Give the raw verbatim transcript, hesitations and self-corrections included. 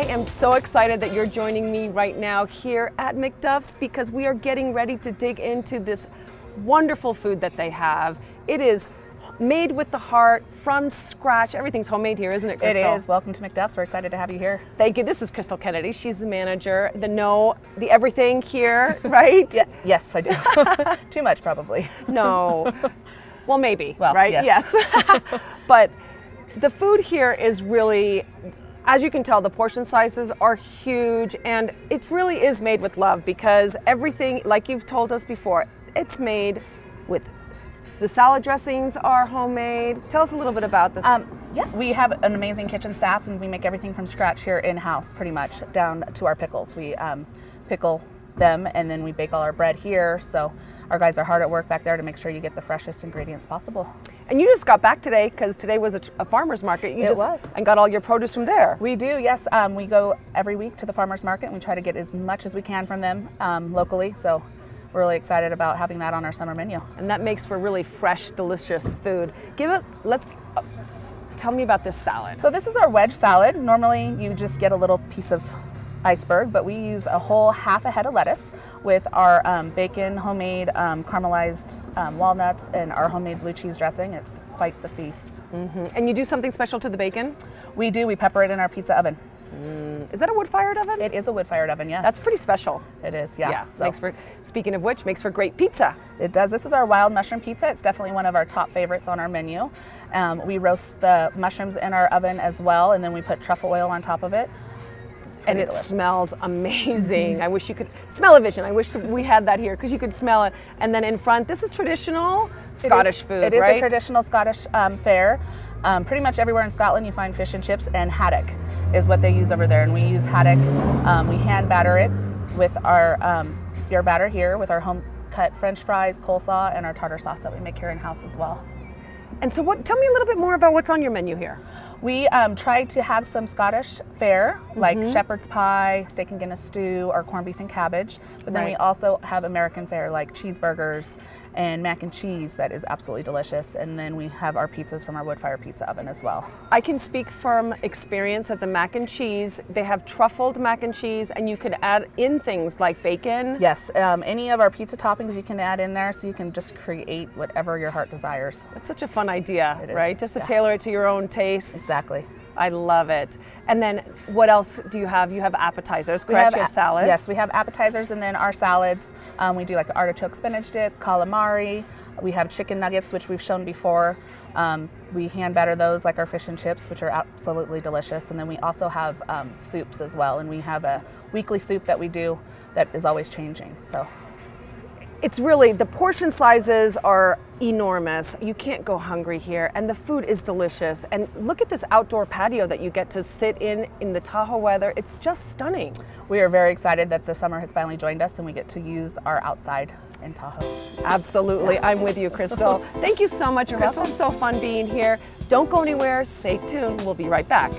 I am so excited that you're joining me right now here at MacDuffs because we are getting ready to dig into this wonderful food that they have. It is made with the heart, from scratch. Everything's homemade here, isn't it, Crystal? It is. Welcome to MacDuffs. We're excited to have you here. Thank you. This is Crystal Kennedy. She's the manager, the know, the everything here, right? Yeah. Yes, I do. Too much, probably. No. Well, maybe, well, right? Yes. yes. But the food here is really, as you can tell, the portion sizes are huge, and it really is made with love because everything, like you've told us before, it's made with the salad dressings are homemade. Tell us a little bit about this. Um, yeah, we have an amazing kitchen staff, and we make everything from scratch here in-house, pretty much, down to our pickles. We um, pickle them, and then we bake all our bread here. So our guys are hard at work back there to make sure you get the freshest ingredients possible. And you just got back today, because today was a, a farmer's market. You it just, was. And got all your produce from there. We do, yes. Um, we go every week to the farmer's market, and we try to get as much as we can from them um, locally. So we're really excited about having that on our summer menu. And that makes for really fresh, delicious food. Give it, let's, uh, tell me about this salad. So this is our wedge salad. Normally you just get a little piece of iceberg, but we use a whole half a head of lettuce with our um, bacon, homemade um, caramelized um, walnuts, and our homemade blue cheese dressing. It's quite the feast. Mm-hmm. And you do something special to the bacon? We do. We pepper it in our pizza oven. Mm. Is that a wood-fired oven? It is a wood-fired oven, yes. That's pretty special. It is, yeah. yeah so. makes for, speaking of which, makes for great pizza. It does. This is our wild mushroom pizza. It's definitely one of our top favorites on our menu. Um, we roast the mushrooms in our oven as well, and then we put truffle oil on top of it. And it delicious. Smells amazing. Mm-hmm. I wish you could smell a vision. I wish we had that here because you could smell it. And then in front, this is traditional Scottish it is, food, It is right? a traditional Scottish um, fare. Um, pretty much everywhere in Scotland you find fish and chips, and haddock is what they use over there. And we use haddock. Um, we hand batter it with our um, beer batter here with our home cut French fries, coleslaw, and our tartar sauce that we make here in house as well. And so what, tell me a little bit more about what's on your menu here. We um, try to have some Scottish fare, like mm-hmm. shepherd's pie, steak and Guinness stew, or corned beef and cabbage. But then right. we also have American fare, like cheeseburgers and mac and cheese that is absolutely delicious. And then we have our pizzas from our wood-fire pizza oven as well. I can speak from experience at the mac and cheese. They have truffled mac and cheese, and you can add in things like bacon. Yes, um, any of our pizza toppings you can add in there, so you can just create whatever your heart desires. That's such a fun idea, right? Just to yeah. tailor it to your own tastes. Exactly. I love it. And then what else do you have? You have appetizers, correct? We have, you have salads? Yes, we have appetizers, and then our salads. Um, we do like artichoke spinach dip, calamari. We have chicken nuggets, which we've shown before. Um, we hand batter those like our fish and chips, which are absolutely delicious. And then we also have um, soups as well. And we have a weekly soup that we do that is always changing. So. It's really, the portion sizes are enormous. You can't go hungry here, and the food is delicious. And look at this outdoor patio that you get to sit in in the Tahoe weather. It's just stunning. We are very excited that the summer has finally joined us, and we get to use our outside in Tahoe. Absolutely. Yeah. I'm with you, Crystal. Thank you so much, Crystal. It's so fun being here. Don't go anywhere. Stay tuned. We'll be right back.